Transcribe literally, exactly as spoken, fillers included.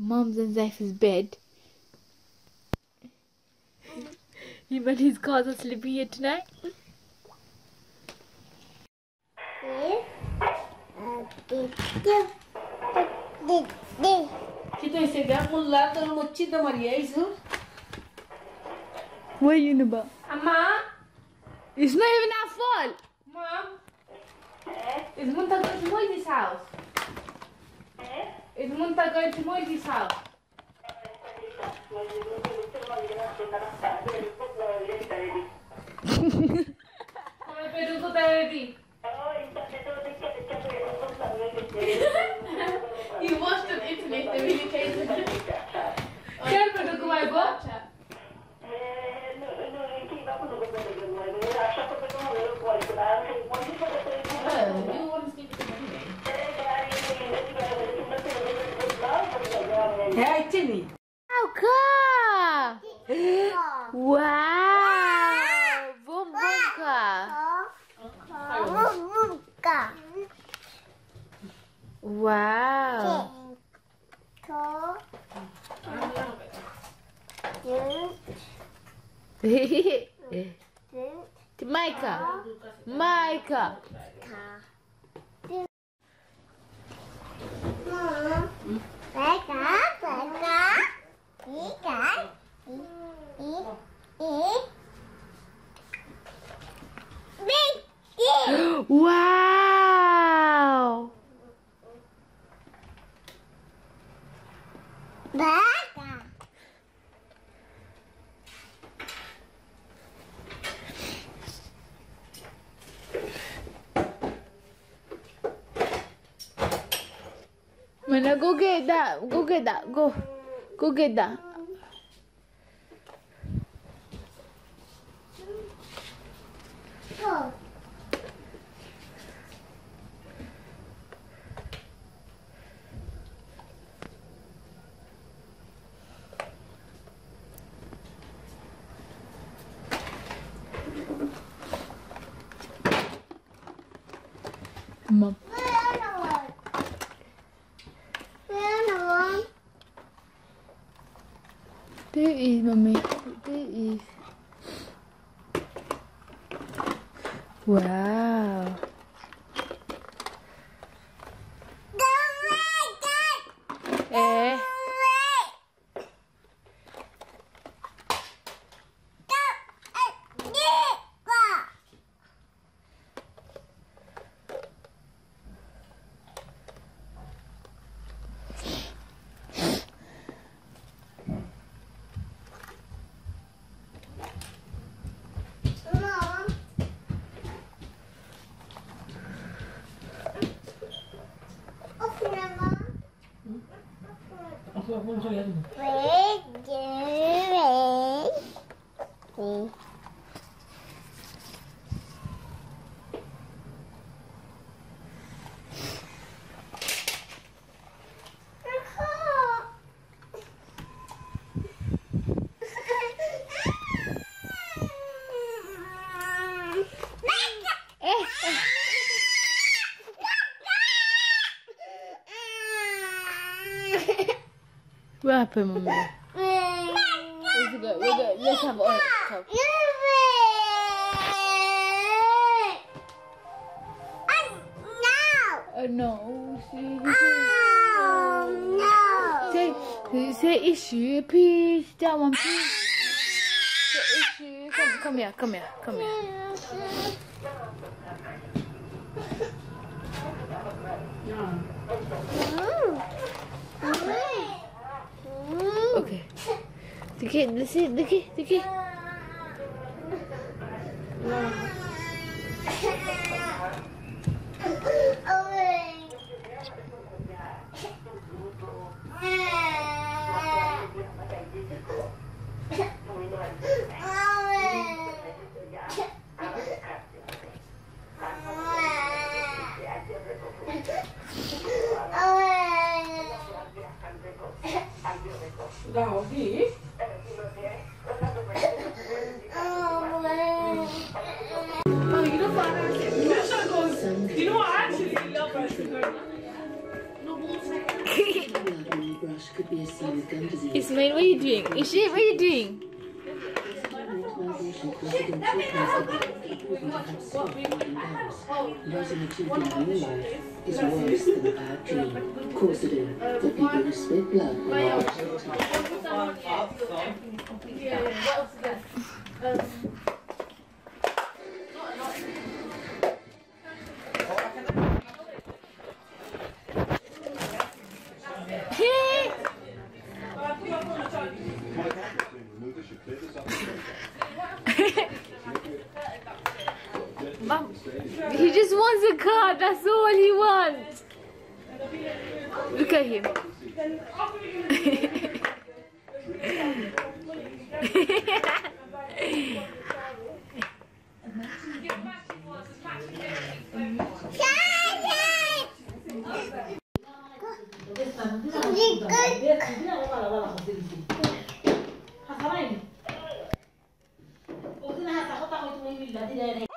Mum's in Zaifa's bed. You bet his cars are sleeping here tonight. What are you in about? Mom! It's not even our fault! Mom! Is Munta going to Moise's house? Is Munta going to Moise's house? You watched on internet the video case. Can't produce my gotcha. Hey, Timmy. Oh, car! Wow! Boom, boom, car! Boom, boom, car! Wow! Micah! Micah! Wow! Mana, go get that, go get that, go, go get that. Oh. Mom. There is, mommy. There is. Wow. Eh. What happened, Mummy? We're good, we're good. Let's have it on top. Oh no. Oh no. Say, say issue, please. That one, please. Say issue. Come, come here, come here, come here. Okay. The kid, the kid, the kid, the kid. Ismail, what are you doing? Ishit, what are you doing? Losing a child in real life is worse than a bad dream. Corsetin, the people who spit blood will all the time. Mom, he just wants a car, that's all he wants. Look at him.